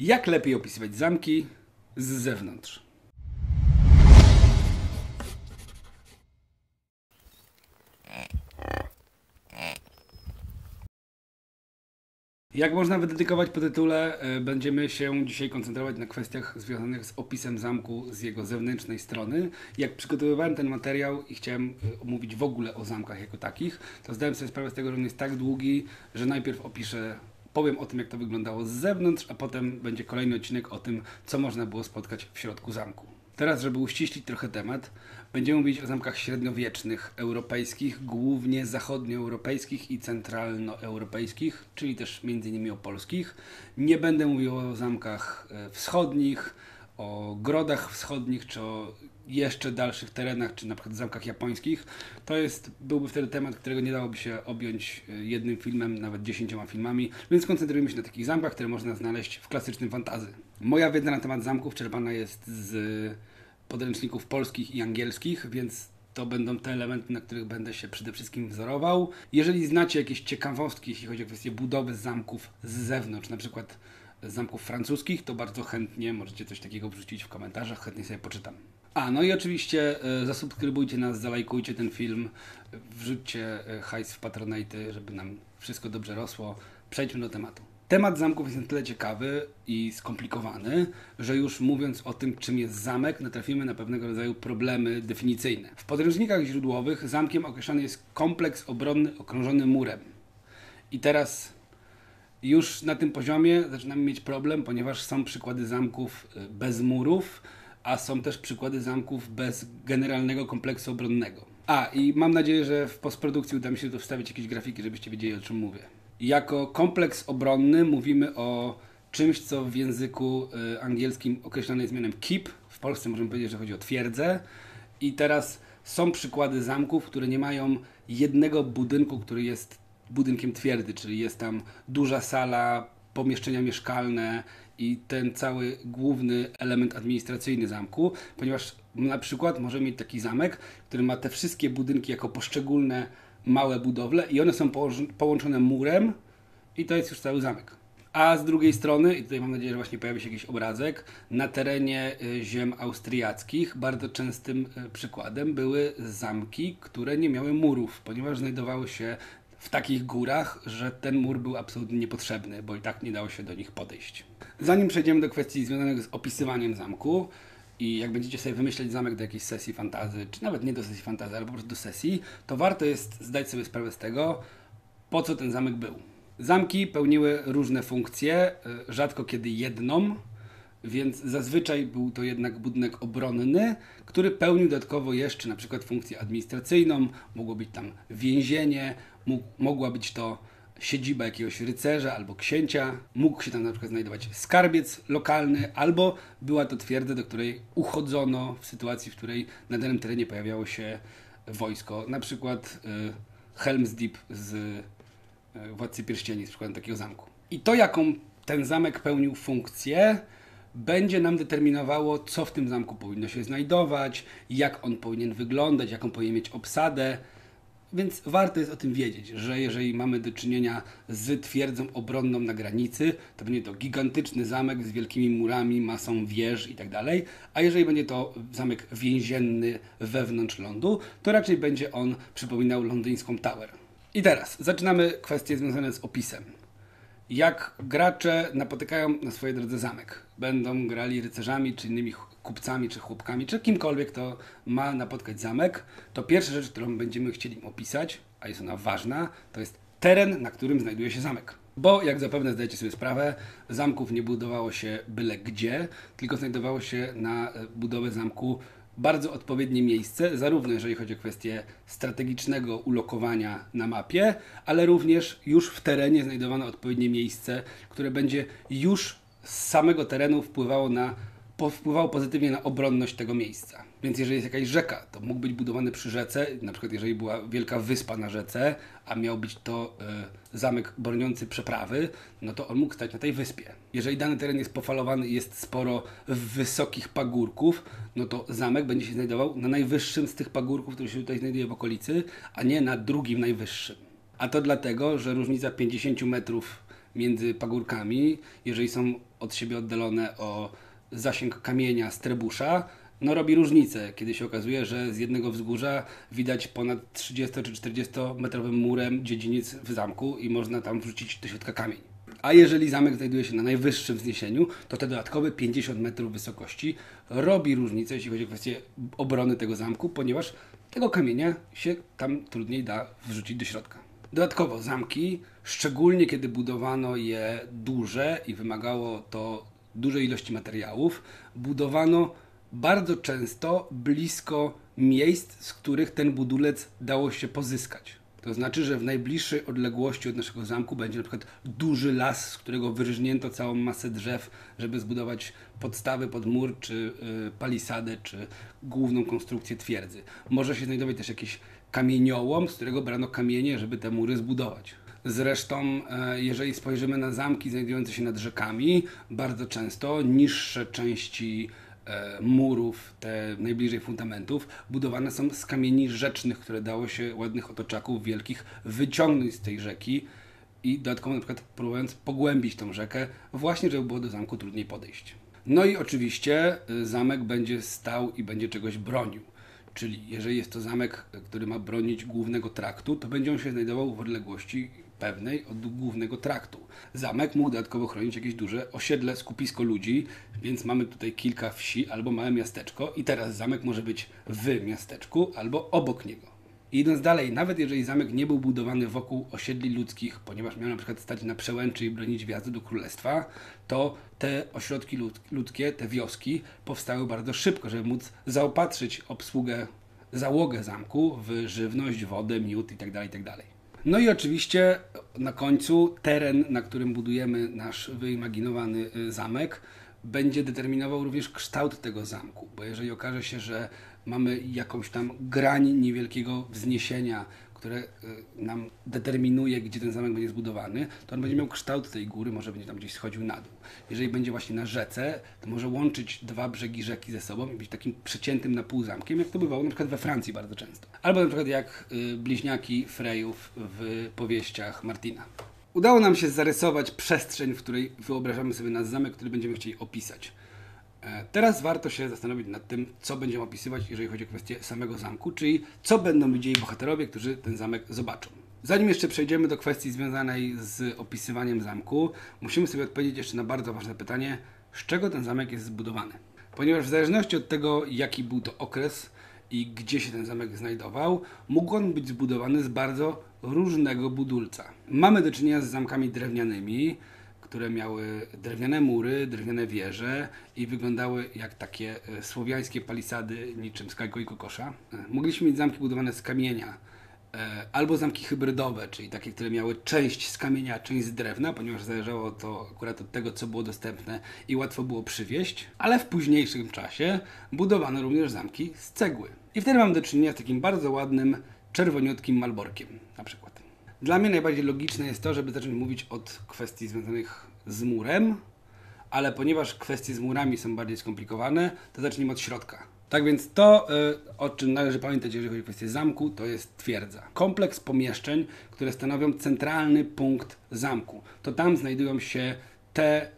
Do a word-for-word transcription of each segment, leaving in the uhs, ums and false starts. Jak lepiej opisywać zamki z zewnątrz? Jak można wydedykować po tytule, będziemy się dzisiaj koncentrować na kwestiach związanych z opisem zamku z jego zewnętrznej strony. Jak przygotowywałem ten materiał i chciałem omówić w ogóle o zamkach jako takich, to zdałem sobie sprawę z tego, że on jest tak długi, że najpierw opiszę, powiem o tym, jak to wyglądało z zewnątrz, a potem będzie kolejny odcinek o tym, co można było spotkać w środku zamku. Teraz, żeby uściślić trochę temat, będziemy mówić o zamkach średniowiecznych, europejskich, głównie zachodnioeuropejskich i centralnoeuropejskich, czyli też między innymi o polskich. Nie będę mówił o zamkach wschodnich, o grodach wschodnich, czy o jeszcze dalszych terenach, czy na przykład zamkach japońskich. To jest, byłby wtedy temat, którego nie dałoby się objąć jednym filmem, nawet dziesięcioma filmami, więc koncentrujemy się na takich zamkach, które można znaleźć w klasycznym fantasy. Moja wiedza na temat zamków czerpana jest z podręczników polskich i angielskich, więc to będą te elementy, na których będę się przede wszystkim wzorował. Jeżeli znacie jakieś ciekawostki, jeśli chodzi o kwestię budowy zamków z zewnątrz, na przykład z zamków francuskich, to bardzo chętnie możecie coś takiego wrzucić w komentarzach, chętnie sobie poczytam. A, no i oczywiście zasubskrybujcie nas, zalajkujcie ten film, wrzućcie hajs w patronite, żeby nam wszystko dobrze rosło. Przejdźmy do tematu. Temat zamków jest na tyle ciekawy i skomplikowany, że już mówiąc o tym, czym jest zamek, natrafimy na pewnego rodzaju problemy definicyjne. W podręcznikach źródłowych zamkiem określany jest kompleks obronny okrążony murem. I teraz już na tym poziomie zaczynamy mieć problem, ponieważ są przykłady zamków bez murów, a są też przykłady zamków bez generalnego kompleksu obronnego. A, i mam nadzieję, że w postprodukcji uda mi się tu wstawić jakieś grafiki, żebyście wiedzieli, o czym mówię. Jako kompleks obronny mówimy o czymś, co w języku angielskim określane jest mianem keep. W Polsce możemy powiedzieć, że chodzi o twierdzę. I teraz są przykłady zamków, które nie mają jednego budynku, który jest budynkiem twierdzy, czyli jest tam duża sala, pomieszczenia mieszkalne i ten cały główny element administracyjny zamku, ponieważ na przykład możemy mieć taki zamek, który ma te wszystkie budynki jako poszczególne małe budowle i one są połączone murem i to jest już cały zamek. A z drugiej strony, i tutaj mam nadzieję, że właśnie pojawi się jakiś obrazek, na terenie ziem austriackich bardzo częstym przykładem były zamki, które nie miały murów, ponieważ znajdowały się w takich górach, że ten mur był absolutnie niepotrzebny, bo i tak nie dało się do nich podejść. Zanim przejdziemy do kwestii związanych z opisywaniem zamku i jak będziecie sobie wymyśleć zamek do jakiejś sesji fantasy, czy nawet nie do sesji fantasy, ale po prostu do sesji, to warto jest zdać sobie sprawę z tego, po co ten zamek był. Zamki pełniły różne funkcje, rzadko kiedy jedną, więc zazwyczaj był to jednak budynek obronny, który pełnił dodatkowo jeszcze na przykład funkcję administracyjną, mogło być tam więzienie, mógł, mogła być to siedziba jakiegoś rycerza albo księcia, mógł się tam na przykład znajdować skarbiec lokalny, albo była to twierdza, do której uchodzono w sytuacji, w której na danym terenie pojawiało się wojsko, na przykład y, Helm's Deep z y, Władcy Pierścieni, z przykładem takiego zamku. I to, jaką ten zamek pełnił funkcję, będzie nam determinowało, co w tym zamku powinno się znajdować, jak on powinien wyglądać, jaką powinien mieć obsadę. Więc warto jest o tym wiedzieć, że jeżeli mamy do czynienia z twierdzą obronną na granicy, to będzie to gigantyczny zamek z wielkimi murami, masą wież itd. A jeżeli będzie to zamek więzienny wewnątrz lądu, to raczej będzie on przypominał londyńską Tower. I teraz zaczynamy kwestie związane z opisem. Jak gracze napotykają na swojej drodze zamek. Będą grali rycerzami, czy innymi kupcami, czy chłopkami, czy kimkolwiek, kto ma napotkać zamek, to pierwsza rzecz, którą będziemy chcieli im opisać, a jest ona ważna, to jest teren, na którym znajduje się zamek. Bo, jak zapewne zdajecie sobie sprawę, zamków nie budowało się byle gdzie, tylko znajdowało się na budowę zamku bardzo odpowiednie miejsce, zarówno jeżeli chodzi o kwestię strategicznego ulokowania na mapie, ale również już w terenie znajdowano odpowiednie miejsce, które będzie już z samego terenu wpływało, na, wpływało pozytywnie na obronność tego miejsca. Więc jeżeli jest jakaś rzeka, to mógł być budowany przy rzece, na przykład jeżeli była wielka wyspa na rzece, a miał być to y, zamek broniący przeprawy, no to on mógł stać na tej wyspie. Jeżeli dany teren jest pofalowany i jest sporo wysokich pagórków, no to zamek będzie się znajdował na najwyższym z tych pagórków, który się tutaj znajduje w okolicy, a nie na drugim najwyższym. A to dlatego, że różnica pięćdziesięciu metrów między pagórkami, jeżeli są od siebie oddalone o zasięg kamienia z trebusza, no robi różnicę, kiedy się okazuje, że z jednego wzgórza widać ponad trzydziesto czy czterdziestometrowym murem dziedziniec w zamku i można tam wrzucić do środka kamień. A jeżeli zamek znajduje się na najwyższym wzniesieniu, to te dodatkowe pięćdziesiąt metrów wysokości robi różnicę, jeśli chodzi o kwestię obrony tego zamku, ponieważ tego kamienia się tam trudniej da wrzucić do środka. Dodatkowo zamki, szczególnie kiedy budowano je duże i wymagało to dużej ilości materiałów, budowano bardzo często blisko miejsc, z których ten budulec dało się pozyskać. To znaczy, że w najbliższej odległości od naszego zamku będzie na przykład duży las, z którego wyrżnięto całą masę drzew, żeby zbudować podstawy pod mur, czy y, palisadę, czy główną konstrukcję twierdzy. Może się znajdować też jakiś kamieniołom, z którego brano kamienie, żeby te mury zbudować. Zresztą, jeżeli spojrzymy na zamki znajdujące się nad rzekami, bardzo często niższe części murów, te najbliżej fundamentów, budowane są z kamieni rzecznych, które dało się ładnych otoczaków wielkich wyciągnąć z tej rzeki i dodatkowo na przykład próbując pogłębić tą rzekę, właśnie żeby było do zamku trudniej podejść. No i oczywiście zamek będzie stał i będzie czegoś bronił. Czyli jeżeli jest to zamek, który ma bronić głównego traktu, to będzie on się znajdował w odległości pewnej od głównego traktu. Zamek mógł dodatkowo chronić jakieś duże osiedle, skupisko ludzi, więc mamy tutaj kilka wsi albo małe miasteczko i teraz zamek może być w miasteczku albo obok niego. I idąc dalej, nawet jeżeli zamek nie był budowany wokół osiedli ludzkich, ponieważ miał na przykład stać na przełęczy i bronić wjazdu do królestwa, to te ośrodki ludzkie, te wioski powstały bardzo szybko, żeby móc zaopatrzyć obsługę, załogę zamku w żywność, wodę, miód itd. itd. No i oczywiście na końcu teren, na którym budujemy nasz wyimaginowany zamek, będzie determinował również kształt tego zamku, bo jeżeli okaże się, że mamy jakąś tam grań niewielkiego wzniesienia, które nam determinuje, gdzie ten zamek będzie zbudowany, to on będzie miał kształt tej góry, może będzie tam gdzieś schodził na dół. Jeżeli będzie właśnie na rzece, to może łączyć dwa brzegi rzeki ze sobą i być takim przeciętym na pół zamkiem, jak to bywało na przykład we Francji bardzo często. Albo na przykład jak bliźniaki Frejów w powieściach Martina. Udało nam się zarysować przestrzeń, w której wyobrażamy sobie nasz zamek, który będziemy chcieli opisać. Teraz warto się zastanowić nad tym, co będziemy opisywać, jeżeli chodzi o kwestię samego zamku, czyli co będą widzieli bohaterowie, którzy ten zamek zobaczą. Zanim jeszcze przejdziemy do kwestii związanej z opisywaniem zamku, musimy sobie odpowiedzieć jeszcze na bardzo ważne pytanie, z czego ten zamek jest zbudowany. Ponieważ w zależności od tego, jaki był to okres i gdzie się ten zamek znajdował, mógł on być zbudowany z bardzo różnego budulca. Mamy do czynienia z zamkami drewnianymi, które miały drewniane mury, drewniane wieże i wyglądały jak takie słowiańskie palisady, niczym z kajko i kokosza. Mogliśmy mieć zamki budowane z kamienia, albo zamki hybrydowe, czyli takie, które miały część z kamienia, część z drewna, ponieważ zależało to akurat od tego, co było dostępne i łatwo było przywieźć, ale w późniejszym czasie budowano również zamki z cegły. I wtedy mam do czynienia z takim bardzo ładnym, czerwoniutkim malborkiem na przykład. Dla mnie najbardziej logiczne jest to, żeby zacząć mówić od kwestii związanych z murem, ale ponieważ kwestie z murami są bardziej skomplikowane, to zacznijmy od środka. Tak więc to, o czym należy pamiętać, jeżeli chodzi o kwestię zamku, to jest twierdza. Kompleks pomieszczeń, które stanowią centralny punkt zamku. To tam znajdują się te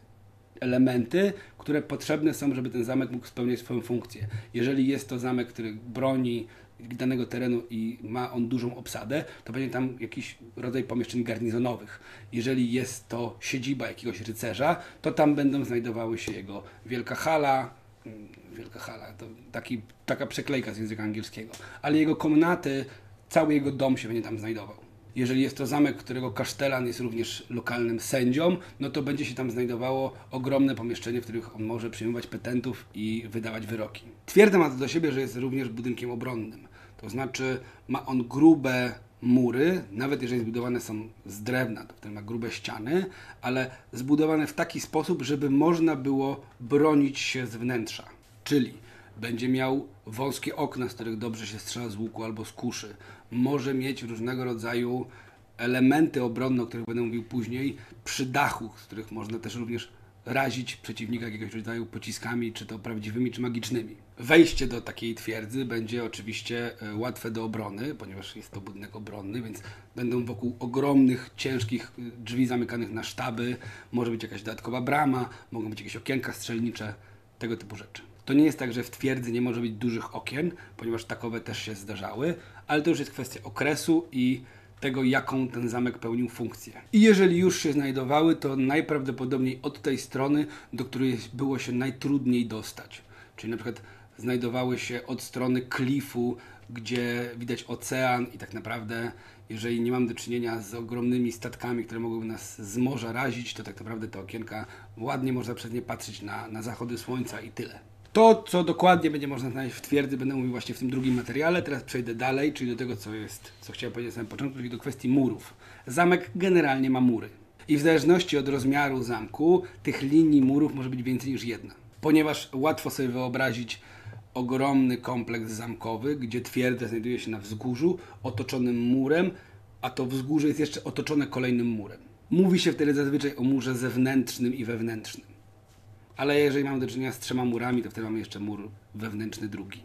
elementy, które potrzebne są, żeby ten zamek mógł spełniać swoją funkcję. Jeżeli jest to zamek, który broni danego terenu i ma on dużą obsadę, to będzie tam jakiś rodzaj pomieszczeń garnizonowych. Jeżeli jest to siedziba jakiegoś rycerza, to tam będą znajdowały się jego wielka hala, wielka hala, to taki, taka przeklejka z języka angielskiego, ale jego komnaty, cały jego dom się będzie tam znajdował. Jeżeli jest to zamek, którego kasztelan jest również lokalnym sędzią, no to będzie się tam znajdowało ogromne pomieszczenie, w których on może przyjmować petentów i wydawać wyroki. Twierdza ma to do siebie, że jest również budynkiem obronnym. To znaczy ma on grube mury, nawet jeżeli zbudowane są z drewna, to wtedy ma grube ściany, ale zbudowane w taki sposób, żeby można było bronić się z wnętrza. Czyli będzie miał wąskie okna, z których dobrze się strzela z łuku albo z kuszy. Może mieć różnego rodzaju elementy obronne, o których będę mówił później, przy dachu, z których można też również razić przeciwnika jakiegoś rodzaju pociskami, czy to prawdziwymi, czy magicznymi. Wejście do takiej twierdzy będzie oczywiście łatwe do obrony, ponieważ jest to budynek obronny, więc będą wokół ogromnych, ciężkich drzwi zamykanych na sztaby, może być jakaś dodatkowa brama, mogą być jakieś okienka strzelnicze, tego typu rzeczy. To nie jest tak, że w twierdzy nie może być dużych okien, ponieważ takowe też się zdarzały, ale to już jest kwestia okresu i tego, jaką ten zamek pełnił funkcję. I jeżeli już się znajdowały, to najprawdopodobniej od tej strony, do której było się najtrudniej dostać. Czyli na przykład znajdowały się od strony klifu, gdzie widać ocean i tak naprawdę, jeżeli nie mam do czynienia z ogromnymi statkami, które mogłyby nas z morza razić, to tak naprawdę te okienka ładnie można przez nie patrzeć na, na zachody słońca i tyle. To, co dokładnie będzie można znaleźć w twierdzy, będę mówił właśnie w tym drugim materiale. Teraz przejdę dalej, czyli do tego, co jest, co chciałem powiedzieć na samym początku, czyli do kwestii murów. Zamek generalnie ma mury. I w zależności od rozmiaru zamku, tych linii murów może być więcej niż jedna. Ponieważ łatwo sobie wyobrazić ogromny kompleks zamkowy, gdzie twierdza znajduje się na wzgórzu, otoczonym murem, a to wzgórze jest jeszcze otoczone kolejnym murem. Mówi się wtedy zazwyczaj o murze zewnętrznym i wewnętrznym. Ale jeżeli mamy do czynienia z trzema murami, to wtedy mamy jeszcze mur wewnętrzny drugi.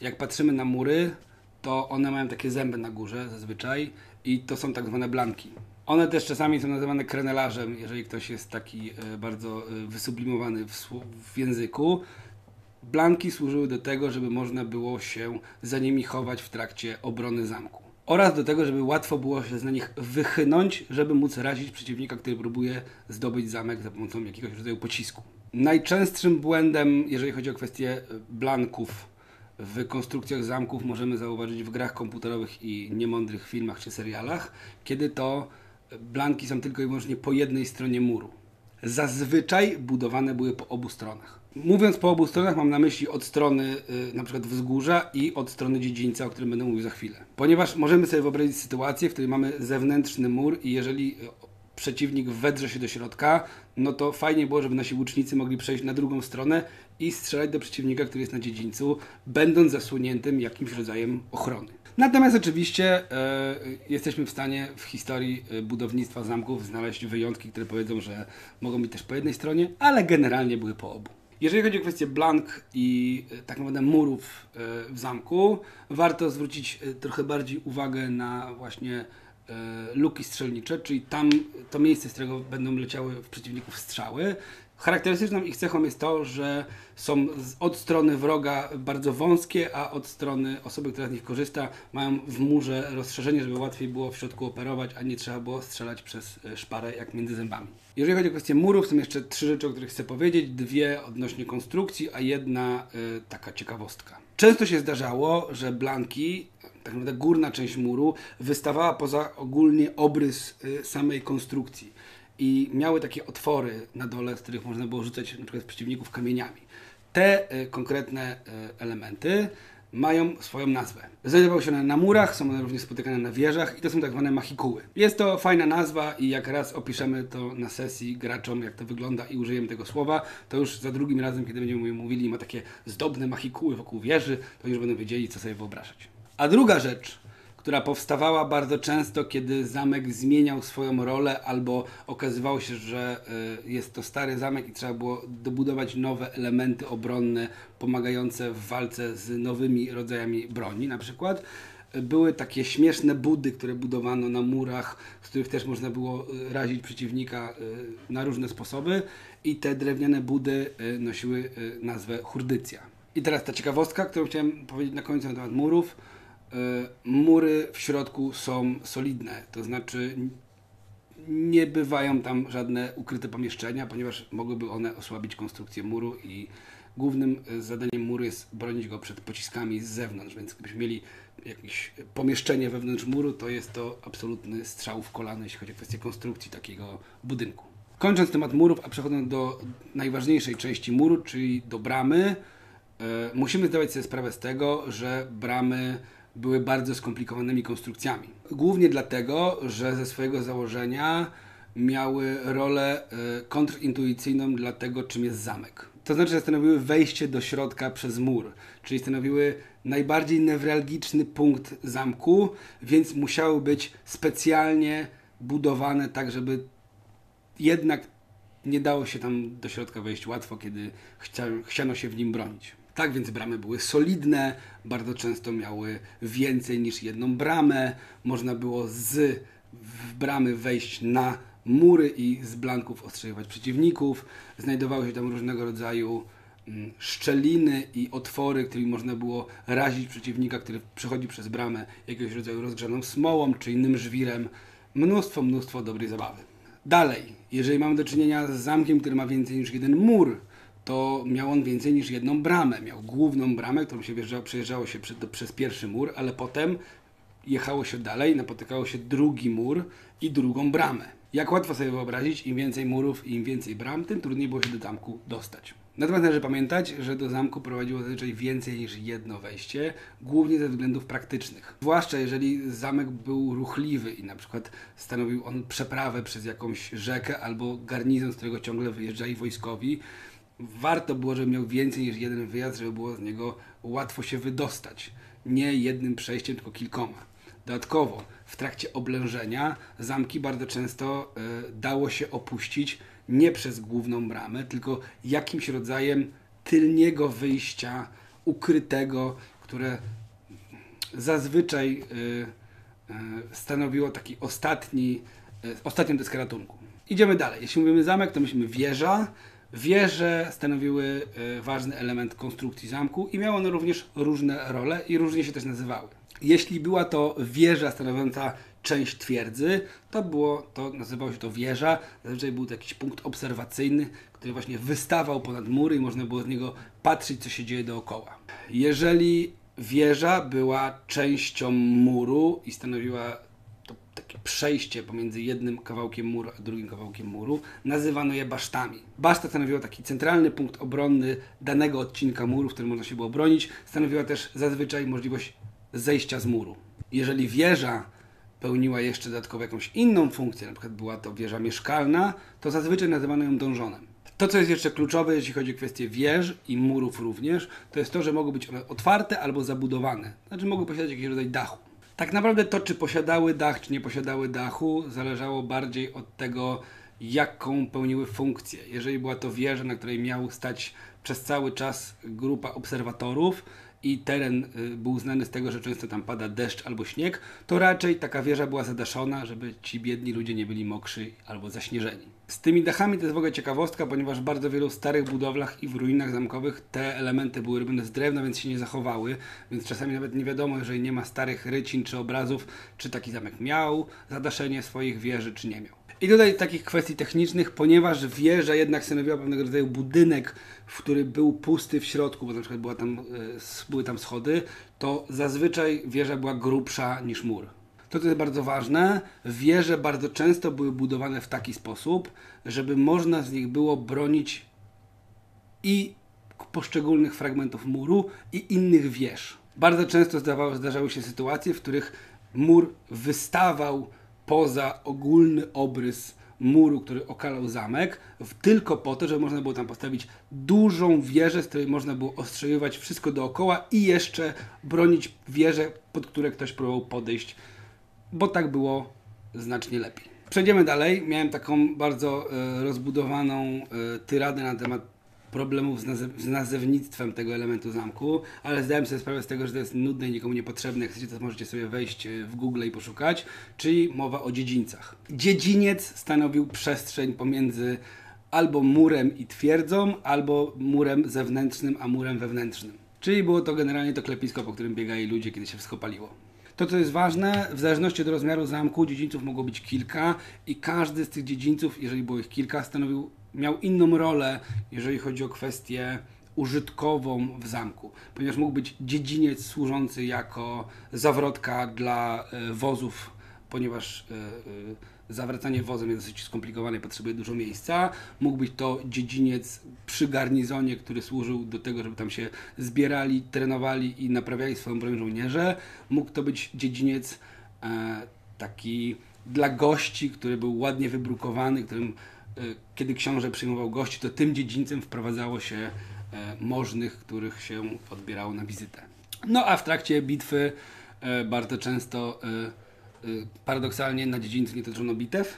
Jak patrzymy na mury, to one mają takie zęby na górze zazwyczaj i to są tak zwane blanki. One też czasami są nazywane krenelarzem, jeżeli ktoś jest taki bardzo wysublimowany w, w języku. Blanki służyły do tego, żeby można było się za nimi chować w trakcie obrony zamku. Oraz do tego, żeby łatwo było się z nich wychynąć, żeby móc razić przeciwnika, który próbuje zdobyć zamek za pomocą jakiegoś rodzaju pocisku. Najczęstszym błędem, jeżeli chodzi o kwestię blanków w konstrukcjach zamków, możemy zauważyć w grach komputerowych i niemądrych filmach czy serialach, kiedy to blanki są tylko i wyłącznie po jednej stronie muru. Zazwyczaj budowane były po obu stronach. Mówiąc po obu stronach, mam na myśli od strony yy, na przykład wzgórza i od strony dziedzińca, o którym będę mówił za chwilę. Ponieważ możemy sobie wyobrazić sytuację, w której mamy zewnętrzny mur i jeżeli przeciwnik wedrze się do środka, no to fajnie było, żeby nasi łucznicy mogli przejść na drugą stronę i strzelać do przeciwnika, który jest na dziedzińcu, będąc zasłoniętym jakimś rodzajem ochrony. Natomiast oczywiście yy, jesteśmy w stanie w historii budownictwa zamków znaleźć wyjątki, które powiedzą, że mogą być też po jednej stronie, ale generalnie były po obu. Jeżeli chodzi o kwestię blank i tak naprawdę murów w zamku, warto zwrócić trochę bardziej uwagę na właśnie luki strzelnicze, czyli tam to miejsce, z którego będą leciały w przeciwników strzały. Charakterystyczną ich cechą jest to, że są od strony wroga bardzo wąskie, a od strony osoby, która z nich korzysta, mają w murze rozszerzenie, żeby łatwiej było w środku operować, a nie trzeba było strzelać przez szparę jak między zębami. Jeżeli chodzi o kwestię murów, są jeszcze trzy rzeczy, o których chcę powiedzieć. Dwie odnośnie konstrukcji, a jedna y, taka ciekawostka. Często się zdarzało, że blanki, tak naprawdę górna część muru, wystawała poza ogólnie obrys y, samej konstrukcji. I miały takie otwory na dole, z których można było rzucać na przykład przeciwników kamieniami. Te y, konkretne y, elementy mają swoją nazwę. Znajdowały się one na murach, są one również spotykane na wieżach i to są tak zwane machikuły. Jest to fajna nazwa i jak raz opiszemy to na sesji graczom, jak to wygląda i użyjemy tego słowa, to już za drugim razem, kiedy będziemy mówili ma takie zdobne machikuły wokół wieży, to już będą wiedzieli, co sobie wyobrażać. A druga rzecz, która powstawała bardzo często, kiedy zamek zmieniał swoją rolę albo okazywało się, że jest to stary zamek i trzeba było dobudować nowe elementy obronne pomagające w walce z nowymi rodzajami broni na przykład. Były takie śmieszne budy, które budowano na murach, z których też można było razić przeciwnika na różne sposoby i te drewniane budy nosiły nazwę hurdycja. I teraz ta ciekawostka, którą chciałem powiedzieć na końcu na temat murów. Mury w środku są solidne, to znaczy nie bywają tam żadne ukryte pomieszczenia, ponieważ mogłyby one osłabić konstrukcję muru i głównym zadaniem muru jest bronić go przed pociskami z zewnątrz, więc gdybyśmy mieli jakieś pomieszczenie wewnątrz muru, to jest to absolutny strzał w kolano, jeśli chodzi o kwestię konstrukcji takiego budynku. Kończąc temat murów, a przechodząc do najważniejszej części muru, czyli do bramy, musimy zdawać sobie sprawę z tego, że bramy były bardzo skomplikowanymi konstrukcjami. Głównie dlatego, że ze swojego założenia miały rolę kontrintuicyjną dla tego, czym jest zamek. To znaczy, że stanowiły wejście do środka przez mur, czyli stanowiły najbardziej newralgiczny punkt zamku, więc musiały być specjalnie budowane tak, żeby jednak nie dało się tam do środka wejść łatwo, kiedy chcia, chciano się w nim bronić. Tak więc bramy były solidne, bardzo często miały więcej niż jedną bramę, można było z bramy wejść na mury i z blanków ostrzeliwać przeciwników. Znajdowały się tam różnego rodzaju szczeliny i otwory, którymi można było razić przeciwnika, który przechodzi przez bramę jakiegoś rodzaju rozgrzaną smołą czy innym żwirem. Mnóstwo, mnóstwo dobrej zabawy. Dalej, jeżeli mamy do czynienia z zamkiem, który ma więcej niż jeden mur, to miał on więcej niż jedną bramę. Miał główną bramę, którą się wjeżdżało, przejeżdżało się przed, przez pierwszy mur, ale potem jechało się dalej, napotykało się drugi mur i drugą bramę. Jak łatwo sobie wyobrazić, im więcej murów i im więcej bram, tym trudniej było się do zamku dostać. Natomiast należy pamiętać, że do zamku prowadziło zazwyczaj więcej niż jedno wejście, głównie ze względów praktycznych. Zwłaszcza jeżeli zamek był ruchliwy i na przykład stanowił on przeprawę przez jakąś rzekę albo garnizon, z którego ciągle wyjeżdżali wojskowi, warto było, żeby miał więcej niż jeden wyjazd, żeby było z niego łatwo się wydostać. Nie jednym przejściem, tylko kilkoma. Dodatkowo, w trakcie oblężenia zamki bardzo często y, dało się opuścić nie przez główną bramę, tylko jakimś rodzajem tylniego wyjścia, ukrytego, które zazwyczaj y, y, stanowiło taki ostatni, y, ostatnią deskę ratunku. Idziemy dalej. Jeśli mówimy zamek, to myślimy wieża. Wieże stanowiły y, ważny element konstrukcji zamku i miały one również różne role i różnie się też nazywały. Jeśli była to wieża stanowiąca część twierdzy, to, było, to nazywało się to wieża. Zazwyczaj był to jakiś punkt obserwacyjny, który właśnie wystawał ponad mury i można było z niego patrzeć, co się dzieje dookoła. Jeżeli wieża była częścią muru i stanowiła to takie przejście pomiędzy jednym kawałkiem muru a drugim kawałkiem muru, nazywano je basztami. Baszta stanowiła taki centralny punkt obronny danego odcinka muru, w którym można się było bronić. Stanowiła też zazwyczaj możliwość zejścia z muru. Jeżeli wieża pełniła jeszcze dodatkowo jakąś inną funkcję, na przykład była to wieża mieszkalna, to zazwyczaj nazywano ją donżonem. To, co jest jeszcze kluczowe, jeśli chodzi o kwestię wież i murów również, to jest to, że mogły być one otwarte albo zabudowane. Znaczy mogły posiadać jakiś rodzaj dachu. Tak naprawdę to, czy posiadały dach, czy nie posiadały dachu, zależało bardziej od tego, jaką pełniły funkcję. Jeżeli była to wieża, na której miał stać przez cały czas grupa obserwatorów, i teren był znany z tego, że często tam pada deszcz albo śnieg, to raczej taka wieża była zadaszona, żeby ci biedni ludzie nie byli mokrzy albo zaśnieżeni. Z tymi dachami to jest w ogóle ciekawostka, ponieważ w bardzo wielu starych budowlach i w ruinach zamkowych te elementy były robione z drewna, więc się nie zachowały, więc czasami nawet nie wiadomo, jeżeli nie ma starych rycin czy obrazów, czy taki zamek miał zadaszenie swoich wieży, czy nie miał. I tutaj takich kwestii technicznych, ponieważ wieża jednak stanowiła pewnego rodzaju budynek, w który był pusty w środku, bo na przykład była tam, były tam schody, to zazwyczaj wieża była grubsza niż mur. To, co jest bardzo ważne, wieże bardzo często były budowane w taki sposób, żeby można z nich było bronić i poszczególnych fragmentów muru i innych wież. Bardzo często zdarzały się sytuacje, w których mur wystawał poza ogólny obrys muru, który okalał zamek, tylko po to, żeby można było tam postawić dużą wieżę, z której można było ostrzeliwać wszystko dookoła i jeszcze bronić wieże, pod które ktoś próbował podejść, bo tak było znacznie lepiej. Przejdziemy dalej. Miałem taką bardzo y, rozbudowaną y, tyradę na temat problemów z, nazyw z nazewnictwem tego elementu zamku, ale zdałem sobie sprawę z tego, że to jest nudne i nikomu niepotrzebne. Jak chcecie, to możecie sobie wejść w Google i poszukać, czyli mowa o dziedzińcach. Dziedziniec stanowił przestrzeń pomiędzy albo murem i twierdzą, albo murem zewnętrznym, a murem wewnętrznym. Czyli było to generalnie to klepisko, po którym biegali ludzie, kiedy się wszystko paliło. To, co jest ważne, w zależności od rozmiaru zamku dziedzińców mogło być kilka i każdy z tych dziedzińców, jeżeli było ich kilka, stanowił miał inną rolę, jeżeli chodzi o kwestię użytkową w zamku, ponieważ mógł być dziedziniec służący jako zawrotka dla y, wozów, ponieważ y, y, zawracanie wozem jest dosyć skomplikowane i potrzebuje dużo miejsca. Mógł być to dziedziniec przy garnizonie, który służył do tego, żeby tam się zbierali, trenowali i naprawiali swoją broń żołnierze. Mógł to być dziedziniec y, taki dla gości, który był ładnie wybrukowany, którym kiedy książę przyjmował gości, to tym dziedzińcem wprowadzało się możnych, których się odbierało na wizytę. No a w trakcie bitwy bardzo często paradoksalnie na dziedzińcu nie toczono bitew,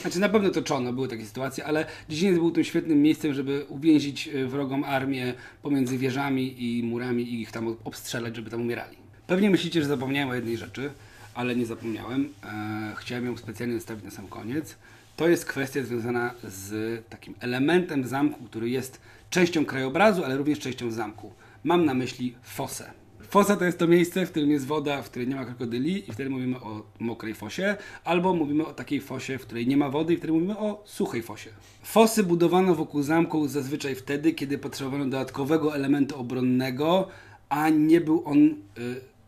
Znaczy na pewno toczono, były takie sytuacje, ale dziedziniec był tym świetnym miejscem, żeby uwięzić wrogą armię pomiędzy wieżami i murami i ich tam obstrzelać, żeby tam umierali. Pewnie myślicie, że zapomniałem o jednej rzeczy, ale nie zapomniałem. Eee, chciałem ją specjalnie zostawić na sam koniec. To jest kwestia związana z takim elementem zamku, który jest częścią krajobrazu, ale również częścią zamku. Mam na myśli fosę. Fosa to jest to miejsce, w którym jest woda, w której nie ma krokodyli i wtedy mówimy o mokrej fosie, albo mówimy o takiej fosie, w której nie ma wody i wtedy mówimy o suchej fosie. Fosy budowano wokół zamku zazwyczaj wtedy, kiedy potrzebowano dodatkowego elementu obronnego, a nie był on y,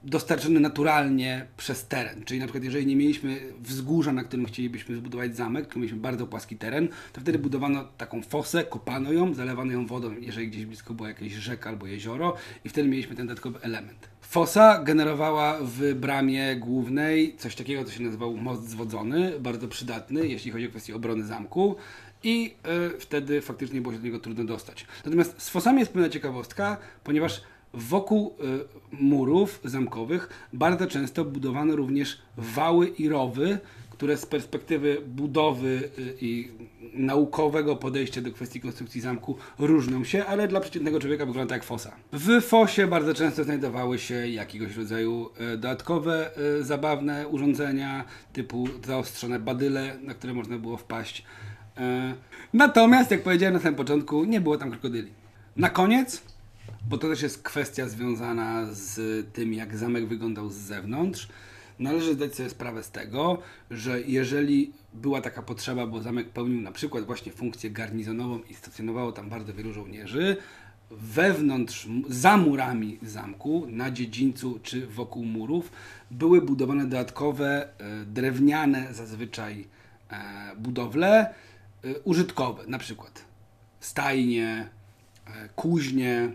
dostarczony naturalnie przez teren. Czyli na przykład jeżeli nie mieliśmy wzgórza, na którym chcielibyśmy zbudować zamek, tylko mieliśmy bardzo płaski teren, to wtedy budowano taką fosę, kopano ją, zalewano ją wodą, jeżeli gdzieś blisko była jakaś rzeka albo jezioro i wtedy mieliśmy ten dodatkowy element. Fosa generowała w bramie głównej coś takiego, co się nazywał most zwodzony, bardzo przydatny, jeśli chodzi o kwestię obrony zamku i yy, wtedy faktycznie było się do niego trudno dostać. Natomiast z fosami jest pewna ciekawostka, ponieważ wokół y, murów zamkowych bardzo często budowano również wały i rowy, które z perspektywy budowy y, i naukowego podejścia do kwestii konstrukcji zamku różnią się, ale dla przeciętnego człowieka wygląda jak fosa. W fosie bardzo często znajdowały się jakiegoś rodzaju y, dodatkowe y, zabawne urządzenia, typu zaostrzone badyle, na które można było wpaść. Y, natomiast, jak powiedziałem na samym początku, nie było tam krokodyli. Na koniec, bo to też jest kwestia związana z tym, jak zamek wyglądał z zewnątrz, należy zdać sobie sprawę z tego, że jeżeli była taka potrzeba, bo zamek pełnił na przykład właśnie funkcję garnizonową i stacjonowało tam bardzo wielu żołnierzy, wewnątrz, za murami zamku, na dziedzińcu czy wokół murów były budowane dodatkowe, drewniane zazwyczaj budowle użytkowe, na przykład stajnie, kuźnie,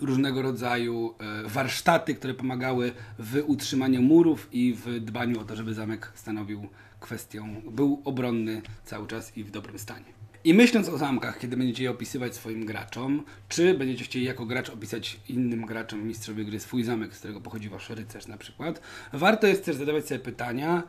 różnego rodzaju warsztaty, które pomagały w utrzymaniu murów i w dbaniu o to, żeby zamek stanowił kwestię, był obronny cały czas i w dobrym stanie. I myśląc o zamkach, kiedy będziecie je opisywać swoim graczom, czy będziecie chcieli jako gracz opisać innym graczom mistrzowi gry swój zamek, z którego pochodzi wasz rycerz na przykład, warto jest też zadawać sobie pytania,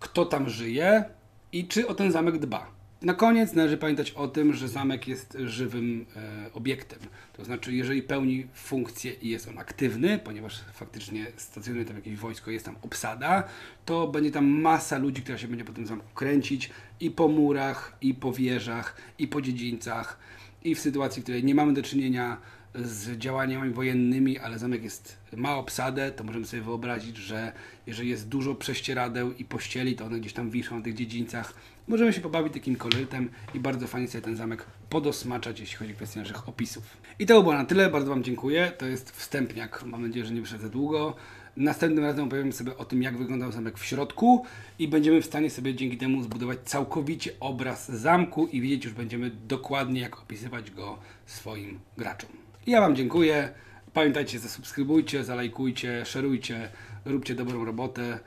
kto tam żyje i czy o ten zamek dba. Na koniec należy pamiętać o tym, że zamek jest żywym e, obiektem. To znaczy, jeżeli pełni funkcję i jest on aktywny, ponieważ faktycznie stacjonuje tam jakieś wojsko, jest tam obsada, to będzie tam masa ludzi, która się będzie po tym zamku kręcić i po murach, i po wieżach, i po dziedzińcach, i w sytuacji, w której nie mamy do czynienia z działaniami wojennymi, ale zamek jest, ma obsadę, to możemy sobie wyobrazić, że jeżeli jest dużo prześcieradeł i pościeli, to one gdzieś tam wiszą na tych dziedzińcach. Możemy się pobawić takim kolorytem i bardzo fajnie sobie ten zamek podosmaczać, jeśli chodzi o kwestię naszych opisów. I to było na tyle, bardzo Wam dziękuję. To jest wstępniak, mam nadzieję, że nie wyszedł za długo. Następnym razem opowiemy sobie o tym, jak wyglądał zamek w środku i będziemy w stanie sobie dzięki temu zbudować całkowicie obraz zamku i wiedzieć już będziemy dokładnie, jak opisywać go swoim graczom. Ja Wam dziękuję. Pamiętajcie, zasubskrybujcie, zalajkujcie, szerujcie, róbcie dobrą robotę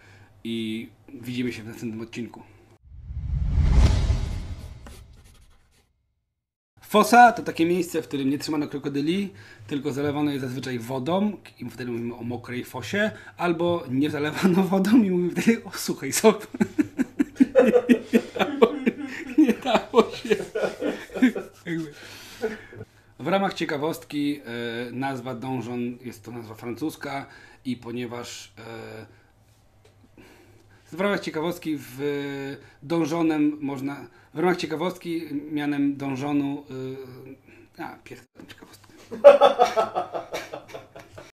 i widzimy się w następnym odcinku. Fosa to takie miejsce, w którym nie trzymano krokodyli, tylko zalewano je zazwyczaj wodą, i wtedy mówimy o mokrej fosie, albo nie zalewano wodą i mówimy wtedy o suchej sop. nie, nie dało się. W ramach ciekawostki nazwa Donjon jest to nazwa francuska i ponieważ w ramach ciekawostki w Donjonem można... W ramach ciekawostki mianem Donjonu... Yy, a, pierdolę ciekawostkę.